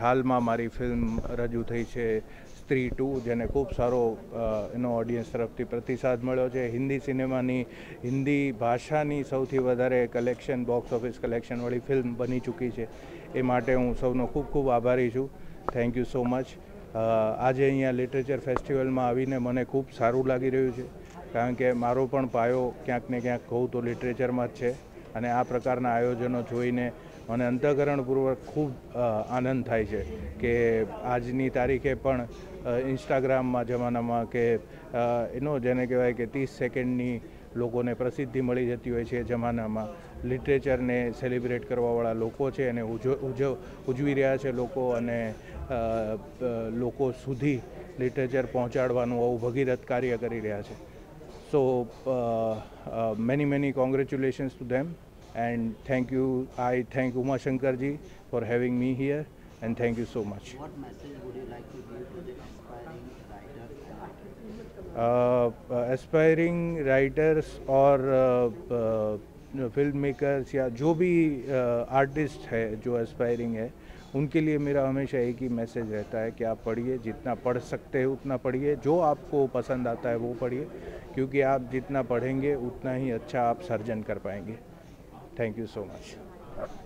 हाल में मारी फिल्म रजू थी है स्त्री टू जेने खूब सारो एनो ऑडियंस तरफथी प्रतिसाद मळ्यो छे। हिंदी सिनेमानी हिंदी भाषानी सौथी वधारे कलेक्शन बॉक्स ऑफिस कलेक्शन वाली फिल्म बनी चूकी है। ए माटे हूँ सौनो खूब खूब आभारी छूँ। Thank you so much. आज अहींया लिटरेचर फेस्टिवल में आवीने मने खूब सारूँ लागी रह्युं छे, कारण के मारो पण पायो क्यांक ने क्यांक कहूँ तो लिटरेचर में ज छे। अने आ प्रकारना आयोजनों जोईने मने अंतःकरणपूर्वक खूब आनंद थाय छे के आजनी तारीखे पण इंस्टाग्राम मां जमानामां के एनो जेने कहेवाय के 30 सेकंडनी लोकोने प्रसिद्धि मळी जती होय छे। जमानामां लिटरेचरने सेलिब्रेट करवावाळा लोको छे अने उजवी रह्या छे लोको अने लोको सुधी लिटरेचर पहोंचाडवानुं आवुं भगीरथ कार्य करी रह्या छे। So many congratulations to them, and thank you. I thank Umashankar ji for having me here, and thank you so much. What message would you like to give to the aspiring writers and actors? Aspiring writers or filmmakers या जो भी artist है जो aspiring है उनके लिए मेरा हमेशा एक ही मैसेज रहता है कि आप पढ़िए, जितना पढ़ सकते हैं उतना पढ़िए, जो आपको पसंद आता है वो पढ़िए, क्योंकि आप जितना पढ़ेंगे उतना ही अच्छा आप सर्जन कर पाएंगे। Thank you so much.